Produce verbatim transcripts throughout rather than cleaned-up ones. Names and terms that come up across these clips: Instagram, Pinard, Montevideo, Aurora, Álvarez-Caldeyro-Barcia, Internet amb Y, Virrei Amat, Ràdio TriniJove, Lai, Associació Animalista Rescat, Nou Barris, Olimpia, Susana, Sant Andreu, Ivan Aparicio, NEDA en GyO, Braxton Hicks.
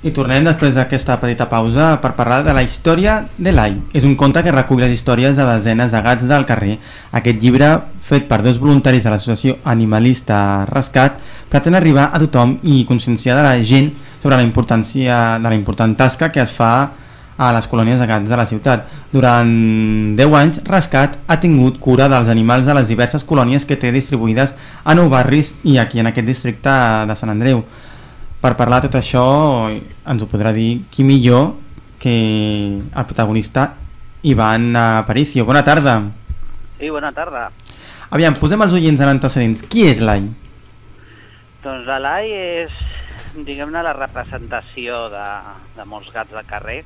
I tornem després d'aquesta petita pausa per parlar de La història de Lai. És un conte que recull les històries de desenes de gats del carrer. Aquest llibre, fet per dos voluntaris de l'Associació Animalista Rescat, pretén arribar a tothom i conscienciar de la gent sobre la importància de la important tasca que es fa a les colònies de gats de la ciutat. Durant deu anys, Rescat ha tingut cura dels animals de les diverses colònies que té distribuïdes a Nou Barris i aquí en aquest districte de Sant Andreu. Per parlar de tot això ens ho podrà dir qui millor que el protagonista Ivan Aparicio. Bona tarda. Sí, bona tarda. Aviam, posem els oients en antecedents. Qui és Lai? Doncs la Lai és, diguem-ne, la representació de, de molts gats del carrer.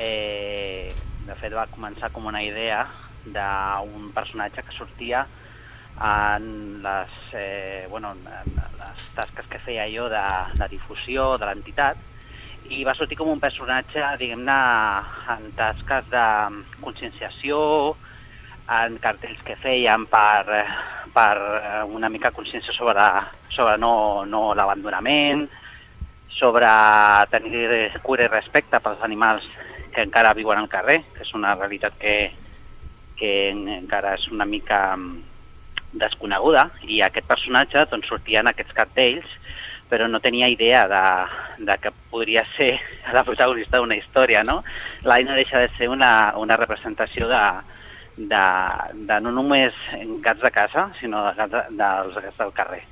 Eh, de fet, va començar com una idea d'un personatge que sortia en les, eh, bueno, en les tasques que feia jo de, de difusió de l'entitat i va sortir com un personatge, diguem-ne, en tasques de conscienciació, en cartells que feien per, per una mica consciència sobre, la, sobre no, no l'abandonament, sobre tenir cura i respecte pels animals que encara viuen al carrer, que és una realitat que, que encara és una mica desconeguda, i aquest personatge doncs, sortia en aquests cartells, però no tenia idea de, de que podria ser la protagonista d'una història, no? Lai no deixa de ser una, una representació de, de, de no només gats de casa, sinó de gats de, dels gats del carrer.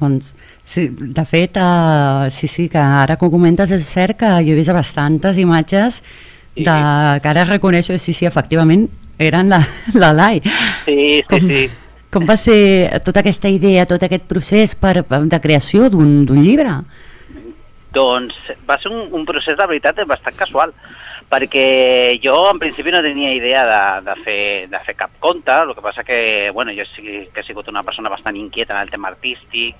Doncs, sí, de fet, uh, sí, sí, que ara que ho comentes és cert que jo he vist bastantes imatges sí. de, que ara reconeixo, sí, sí, efectivament, eren la, la Lai. Sí, sí, com, sí. Com va ser tota aquesta idea, tot aquest procés per, de creació d'un llibre? Doncs va ser un, un procés, de veritat, bastant casual, perquè jo en principi no tenia idea de, de, fer, de fer cap conte, el que passa que, bueno, jo sí que he sigut una persona bastant inquieta en el tema artístic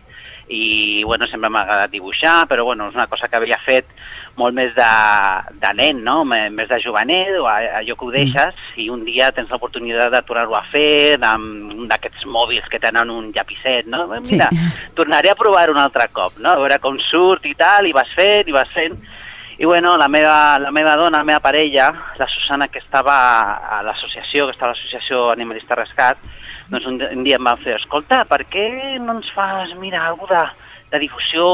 i, bueno, sempre m'ha agradat dibuixar, però, bueno, és una cosa que havia fet molt més de, de nen, no? Més de jovenet, o allò que ho deixes, i un dia tens l'oportunitat de tornar-ho a fer, amb d'aquests mòbils que tenen un llapisset, no? Mira, sí. Tornaré a provar-ho un altre cop, no? A veure com surt i tal, i vas fent, i vas fent... I, bueno, la meva, la meva dona, la meva parella, la Susana, que estava a l'associació, que estava a l'Associació Animalista Rescat, doncs un, un dia em van fer, escolta, per què no ens fas, mira, alguna cosa de, de difusió...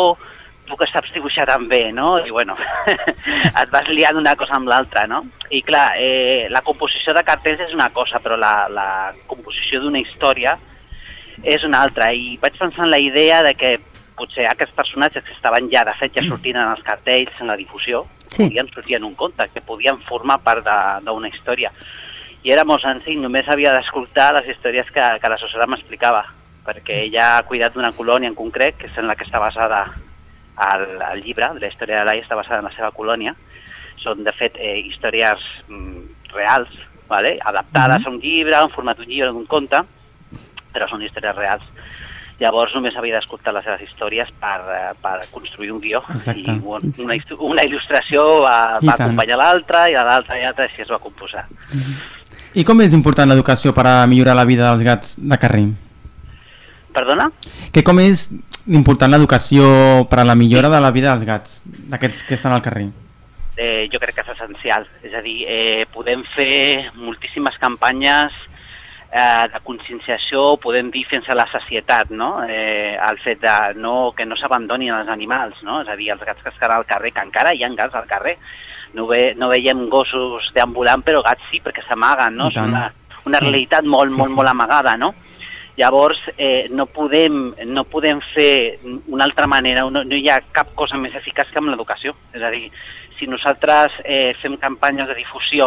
tu que saps dibuixar tan bé, no? I, bueno, et vas liant una cosa amb l'altra, no? I, clar, eh, la composició de cartells és una cosa, però la, la composició d'una història és una altra. I vaig pensar en la idea de que potser aquests personatges que estaven ja, de fet, ja sortint en els cartells, en la difusió, sí. podien sortir en un conte, que podien formar part d'una història. I era molt senzill, només havia d'escoltar les històries que, que la Susana m'explicava, perquè ella ha cuidat d'una colònia en concret, que és en la que està basada... El, el llibre, la història de Lai, està basada en la seva colònia. Són, de fet, eh, històries mm, reals, ¿vale? adaptades uh-huh. a un llibre, en format d'un llibre, d'un conte, però són històries reals. Llavors només havia d'escoltar les seves històries per, per construir un guió. Exacte. I un, una, una il·lustració va, va acompanyar l'altra i l'altra i l'altra, així es va composar. Uh-huh. I com és important l'educació per a millorar la vida dels gats de carrer? Perdona? Que com és important l'educació per a la millora de la vida dels gats, d'aquests que estan al carrer? Eh, jo crec que és essencial. És a dir, eh, podem fer moltíssimes campanyes eh, de conscienciació, podem dir fins a la societat, no? Eh, el fet de no, que no s'abandonin els animals, no? És a dir, els gats que estan al carrer, que encara hi ha gats al carrer, no, ve, no veiem gossos deambulant, però gats sí, perquè s'amaguen, no? És una, una realitat molt, sí, molt, sí. molt amagada, no? Llavors, eh, no, podem, no podem fer una altra manera, no, no hi ha cap cosa més eficaç que amb l'educació. És a dir, si nosaltres eh, fem campanyes de difusió,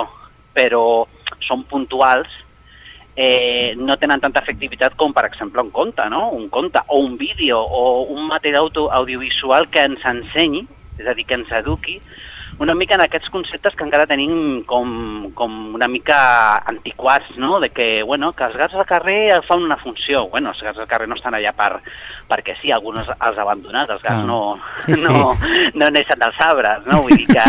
però són puntuals, eh, no tenen tanta efectivitat com, per exemple, un conte, no? Un conte, o un vídeo, o un material audiovisual que ens ensenyi, és a dir, que ens eduqui, una mica en aquests conceptes que encara tenim com, com una mica antiquats, no? De que, bueno, que els gats al carrer fan una funció. Bueno, els gats al carrer no estan allà per, perquè sí, alguns els abandonats, els gats no, sí, sí. no, no neixen dels arbres, no? Vull dir que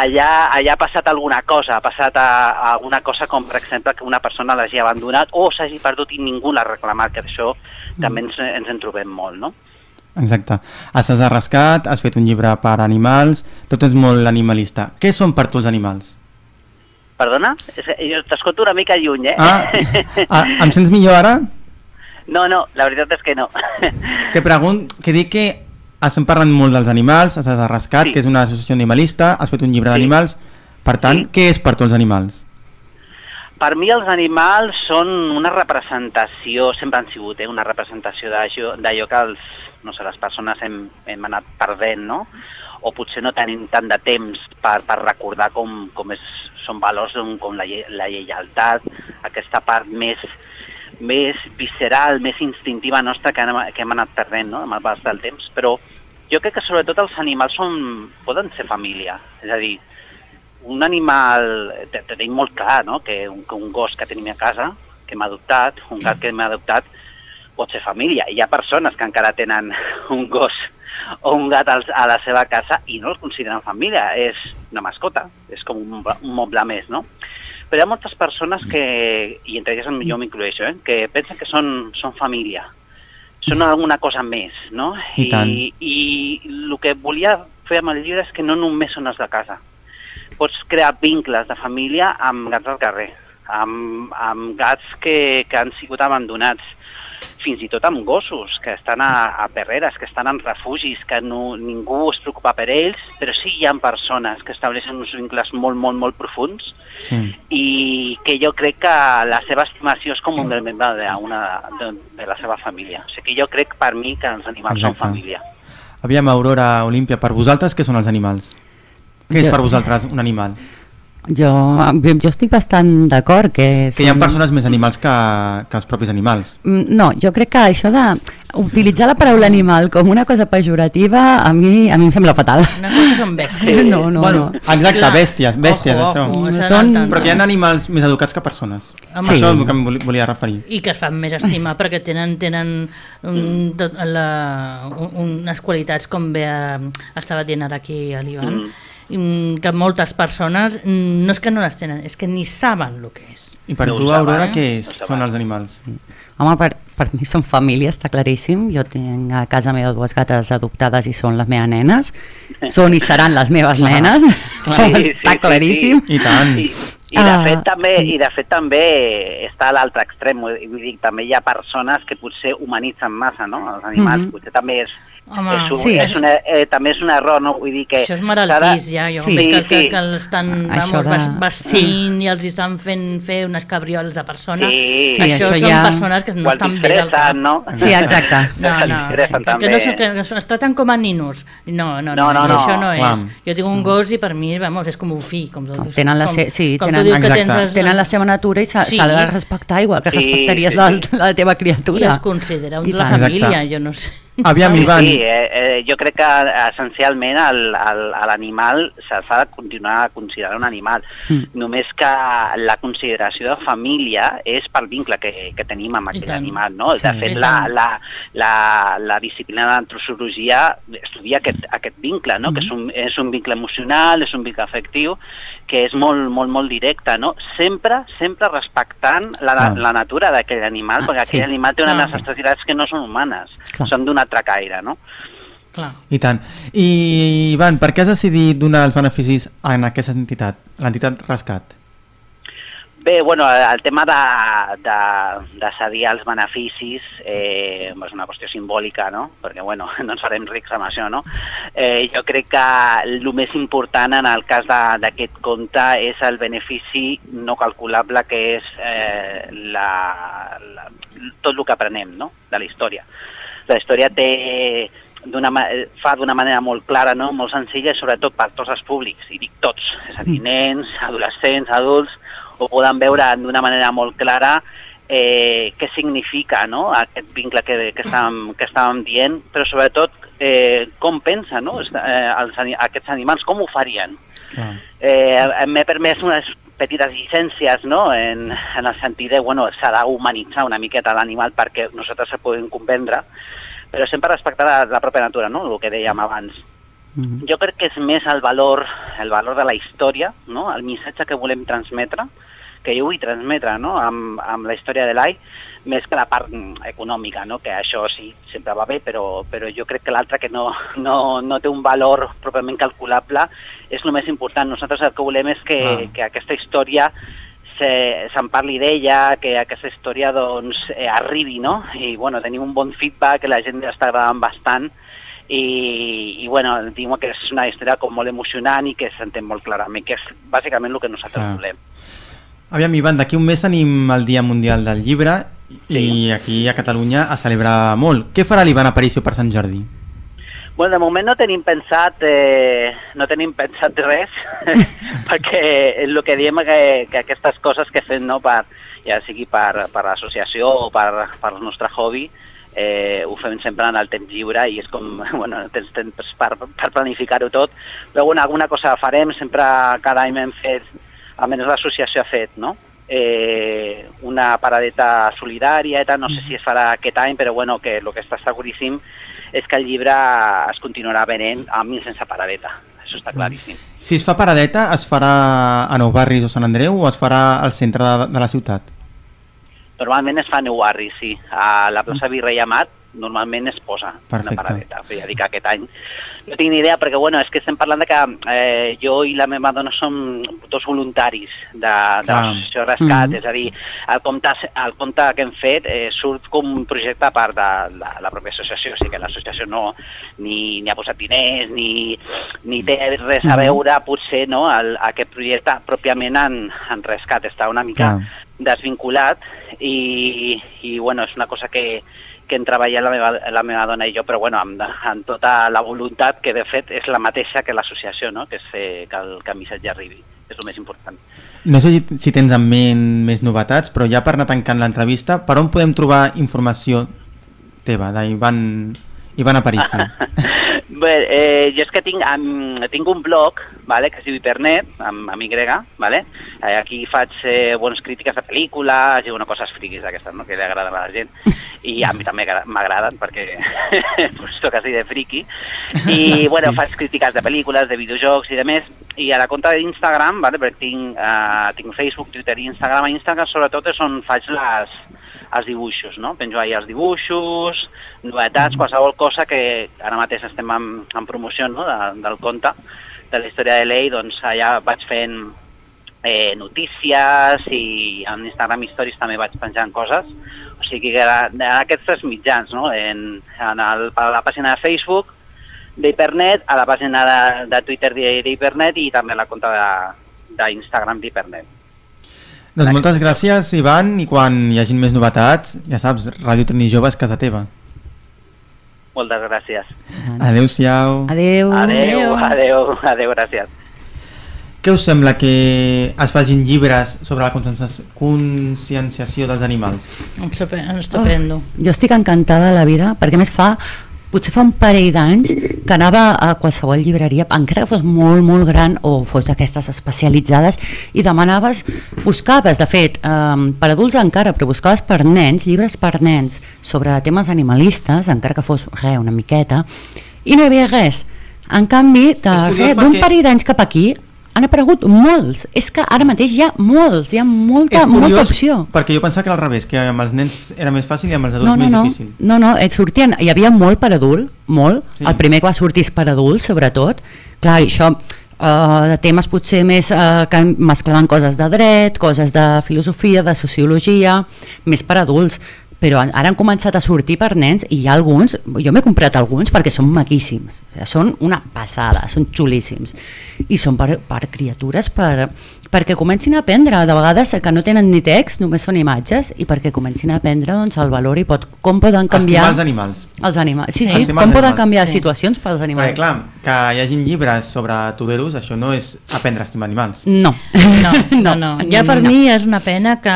allà, allà ha passat alguna cosa, ha passat a, a alguna cosa com, per exemple, que una persona l'hagi abandonat o s'hagi perdut i ningú l'ha reclamat, que això també ens, ens en trobem molt, no? Exacte. Estàs de rescat, has fet un llibre per animals, tot és molt animalista. Què són per tu els animals? Perdona? T'escolto una mica lluny, eh? Ah, ah, em sents millor ara? No, no, la veritat és que no. Que pregunt, que dic que estem parlant molt dels animals, estàs de rescat, sí, que és una associació animalista, has fet un llibre, sí, d'animals, per tant, sí, què és per tu els animals? Per mi els animals són una representació, sempre han sigut, eh, una representació d'allò que els, no sé, les persones hem, hem anat perdent, no? O potser no tenim tant de temps per, per recordar com, com és, són valors com la, la lleialtat, aquesta part més, més visceral, més instintiva nostra que, anem, que hem anat perdent, no?, amb el pas del temps. Però jo crec que sobretot els animals són, poden ser família, és a dir, un animal, tenim molt clar, no?, que un, que un gos que tenim a casa, que m'ha adoptat, un gat que m'ha adoptat, pot ser família. Hi ha persones que encara tenen un gos o un gat a la seva casa i no els consideren família, és una mascota, és com un, un moble més, no? Però hi ha moltes persones que, i entre elles jo m'incloeixo, eh, que pensen que són, són família, són alguna cosa més, no? I, I tant. I, i el que volia fer amb el llibre és que no només són els de casa, pots crear vincles de família amb gats al carrer, amb, amb gats que, que han sigut abandonats, fins i tot amb gossos que estan a, a perreres, que estan en refugis, que no, ningú es preocupa per ells, però sí hi ha persones que estableixen uns vincles molt, molt, molt profuns, sí, i que jo crec que la seva estimació és com un membre de, una, de, de la seva família. O sigui que jo crec, per mi, que els animals, exacte, són família. Aviam, Aurora, Olimpia, per vosaltres què són els animals? Què és per vosaltres un animal? Jo, jo estic bastant d'acord que... Que hi ha persones més animals que, que els propis animals. No, jo crec que això de utilitzar la paraula animal com una cosa pejorativa a mi, a mi em sembla fatal. Una cosa que són bèsties. No, no, bueno, no. Exacte, clar, bèsties, bèsties, ojo, això. Ojo, són... Però que hi ha animals més educats que persones. Amb sí. Això és el que em volia referir. I que es fan més estimar perquè tenen... tenen un, tot, la, unes qualitats, com bé estava dient ara aquí a l'Ivan, mm, que moltes persones no és que no les tenen, és que ni saben el que és. I per tu, Aurora, què són els animals? Home, per, per mi són família, està claríssim. Jo tinc a casa meva dues gates adoptades i són les meves nenes, són i seran les meves nenes, està claríssim. I tant. I de fet també, i de fet també està a l'altre extrem, vull dir, també hi ha persones que potser humanitzen massa, no?, els animals, potser també és... Home, és un, sí, és una, eh, també és un error, no? Vull dir que... Això és malaltís, ja, jo sí, crec que, sí, que, que els estan, vamos, de... vestint, sí, i els estan fent fer unes cabrioles de persona. Sí, sí, això, això són ja... persones que no estan bé del cap. No? Sí, exacte. No, no, no, que no són, que es traten com a ninos. No, no, no, no, no, no, això no, no és. Jo tinc un gos i per mi, vamos, és com un fill. Com tu, tenen la, se... sí, com tenen, tu dius que tens les... tenen la seva natura i s'ha sí. de respectar igual que sí, respectaries sí, sí. La, la teva criatura. I es considera un de la família, jo no sé. Aviam, Ivan. Sí, eh, eh, jo crec que essencialment l'animal s'ha de continuar a considerar un animal, mm, només que la consideració de família és pel vincle que, que tenim amb aquell animal, no? Sí, de fet, la, la, la, la disciplina de l'antroposofia estudia aquest, aquest vincle, no? Mm. Que és un, és un vincle emocional, és un vincle afectiu, que és molt, molt, molt directe, no? Sempre, sempre respectant la, ah. la natura d'aquell animal, ah, perquè aquell sí. animal té unes ah. necessitats que no són humanes, clar, són d'una tracaire, no? Clar. I tant. I, Ivan, per què has decidit donar els beneficis a aquesta entitat, l'entitat Rescat? Bé, bueno, el tema de, de, de cedir els beneficis eh, és una qüestió simbòlica, no? Perquè, bueno, no ens farem rics amb això, no? Eh, jo crec que el més important en el cas d'aquest compte és el benefici no calculable que és eh, la, la, tot el que aprenem, no?, de la història. La història té, fa d'una manera molt clara, no?, molt senzilla, i sobretot per tots els públics, i dic tots, és a dir, nens, adolescents, adults, ho poden veure d'una manera molt clara eh, què significa, no?, aquest vincle que, que, estàvem, que estàvem dient, però sobretot eh, com pensa, no?, eh, els, aquests animals, com ho farien. Ah. Eh, M'he permès unes petites llicències, no?, en, en el sentit de, bueno, s'ha d'humanitzar una miqueta l'animal perquè nosaltres se podem comprendre, però sempre respectar la, la pròpia natura, no?, el que dèiem abans. Mm-hmm. Jo crec que és més el valor, el valor de la història, no?, el missatge que volem transmetre, que jo vull transmetre amb la història de Lai, més que la part econòmica, que això sí, sempre va bé, però jo crec que l'altra, que no té un valor pròpiament calculable, és el més important. Nosaltres el que volem és que aquesta història se'n parli d'ella, que aquesta història arribi, i tenim un bon feedback, la gent està agradant bastant, i diuen que és una història molt emocionant i que s'entén molt clarament, que és bàsicament el que nosaltres volem. Aviam, Ivan, d'aquí un mes tenim el Dia Mundial del Llibre i aquí a Catalunya es celebra molt. Què farà l'Ivan Aparicio per Sant Jordi? Bueno, de moment no tenim pensat no tenim pensat res, perquè el que diem és que aquestes coses que fem, ja sigui per l'associació o per el nostre hobby, ho fem sempre en el temps lliure i és com, bueno, tens temps per planificar-ho tot, però alguna cosa farem, sempre cada any hem fet, almenys l'associació ha fet, no? Una paradeta solidària, no sé si es farà aquest any, però bueno, que el que està seguríssim és que el llibre es continuarà venent amb i sense paradeta, això està claríssim. Si es fa paradeta, es farà a Nou Barris o Sant Andreu o es farà al centre de la ciutat? Normalment es fa a Nou Barris, sí. A la plaça Virrei Amat normalment es posa una paradeta. Ja dic aquest any. No tinc ni idea, perquè és que estem parlant que jo i la meva dona som dos voluntaris de l'Associació Rescat, és a dir, el compte que hem fet surt com un projecte a part de la pròpia associació, o sigui que l'associació ni ha posat diners, ni té res a veure, potser, aquest projecte pròpiament en rescat està una mica desvinculat i, bueno, és una cosa que que hem treballat la meva dona i jo, però bueno, amb tota la voluntat, que de fet és la mateixa que l'associació, que és fer que el missatge arribi, és el més important. No sé si tens en ment més novetats, però ja per anar tancant l'entrevista, per on podem trobar informació teva, d'Ivan Aparicio? Bé, jo és que tinc un blog que es diu Internet amb Y, aquí faig bones crítiques de pel·lícules i coses friquis d'aquestes que li agraden a la gent i a mi també m'agraden perquè soc així de friqui i bueno, faig crítiques de pel·lícules, de videojocs i de més i a la compte d'Instagram, perquè tinc Facebook, Twitter i Instagram, a Instagram sobretot és on faig les... els dibuixos, no? Penjo ahir els dibuixos, novetats, qualsevol cosa que ara mateix estem en promoció del conte, de la història de Lai, doncs allà vaig fent notícies i en Instagram Stories també vaig penjant coses, o sigui que en aquests mitjans, no? A la pàgina de Facebook d'Hipernet, a la pàgina de Twitter d'Hipernet i també a la compte d'Instagram d'Hipernet. Doncs moltes gràcies, Ivan, i quan hi hagi més novetats, ja saps, Ràdio TriniJove és casa teva. Moltes gràcies. Adéu-siau. Adéu. Adéu, adéu, adéu, gràcies. Què us sembla que es facin llibres sobre la conscienciació dels animals? Estupendo. Jo estic encantada de la vida, perquè més fa... Potser fa un parell d'anys que anava a qualsevol llibreria, encara que fos molt, molt gran o fos d'aquestes especialitzades, i demanaves, buscaves, de fet, per adults encara, però buscaves per nens, llibres per nens, sobre temes animalistes, encara que fos res, una miqueta, i no hi havia res. En canvi, d'un parell d'anys cap aquí, han aparegut molts, és que ara mateix hi ha molts, hi ha molta opció. Perquè jo pensava que era al revés, que amb els nens era més fàcil i amb els adults més difícil. No, no, et sortien, hi havia molt per adult, molt, el primer que va sortir és per adult, sobretot, clar, això de temes potser més que mesclaven coses de dret, coses de filosofia, de sociologia, més per adults, però ara han començat a sortir per nens i hi ha alguns, jo m'he comprat alguns perquè són maquíssims, són una passada, són xulíssims i són per criatures perquè comencin a aprendre, de vegades que no tenen ni text, només són imatges i perquè comencin a aprendre el valor i com poden canviar els animals, com poden canviar situacions pels animals. Clar, que hi hagi llibres sobre tuberus, això no és aprendre a estimar animals. No, ja per mi és una pena que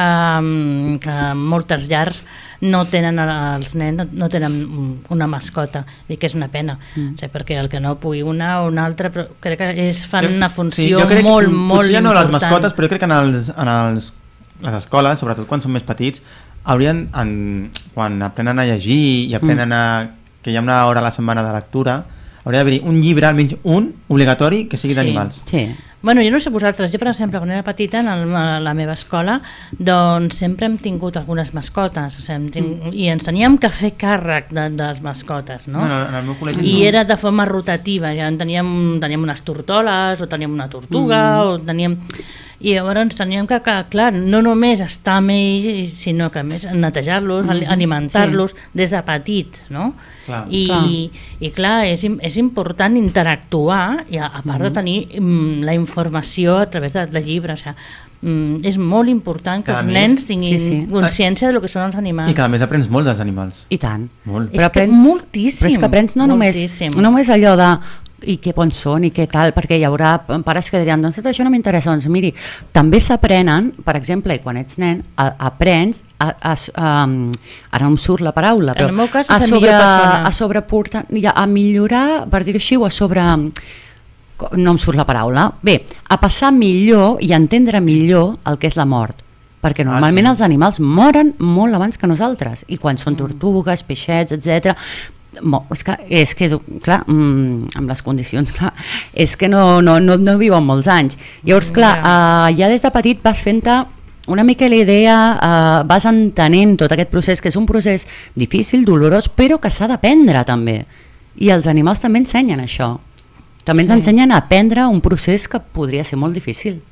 moltes llars no tenen els nens, no tenen una mascota, i que és una pena, perquè el que no pugui una o una altra, però crec que fan una funció molt, molt important. Potser ja no les mascotes, però jo crec que en les escoles, sobretot quan són més petits, haurien, quan aprenen a llegir i aprenen que hi ha una hora a la setmana de lectura, hauria d'haver-hi un llibre, almenys un, obligatori, que sigui d'animals. Sí, sí. Bueno, jo no sé vosaltres, jo per exemple quan era petita en el, a la meva escola doncs sempre hem tingut algunes mascotes, o sigui, tingut, mm. i ens teníem que fer càrrec de, de les mascotes, no? No, en el meu col·legi i no. Era de forma rotativa, ja en teníem, teníem unes tortoles o teníem una tortuga mm. o teníem... I llavors teníem que, que, clar, no només estar amb ells, sinó que més netejar-los, mm-hmm. alimentar-los sí. des de petits, no? Clar, I, clar. I clar, és, és important interactuar, i a, a part mm-hmm. de tenir m, la informació a través de, de llibres, o sigui, Mm, és molt important que a els més, nens tinguin sí, sí. consciència del que són els animals. I que a més aprens molt dels animals. I tant. Molt. Però és aprens, que moltíssim. Però és que aprens no moltíssim. només, només allò de i què bons són i què tal, perquè hi haurà pares que diran, doncs això no m'interessa, doncs miri, també s'aprenen, per exemple, quan ets nen, a, aprens, a, a, a, ara no em surt la paraula, però en el meu cas, a, sobre, a, sobre portar, a millorar, per dir-ho així, o a sobre... no em surt la paraula, bé, a passar millor i a entendre millor el que és la mort, perquè normalment ah, sí. els animals moren molt abans que nosaltres, i quan són tortugues, peixets, etcètera, és que, és que clar, amb les condicions, clar, és que no, no, no, no viuen molts anys. Llavors, clar, eh, ja des de petit vas fent-te una mica la idea, eh, vas entenent tot aquest procés, que és un procés difícil, dolorós, però que s'ha d'aprendre també, i els animals també ensenyen això. També ens ensenyen a aprendre un procés que podria ser molt difícil.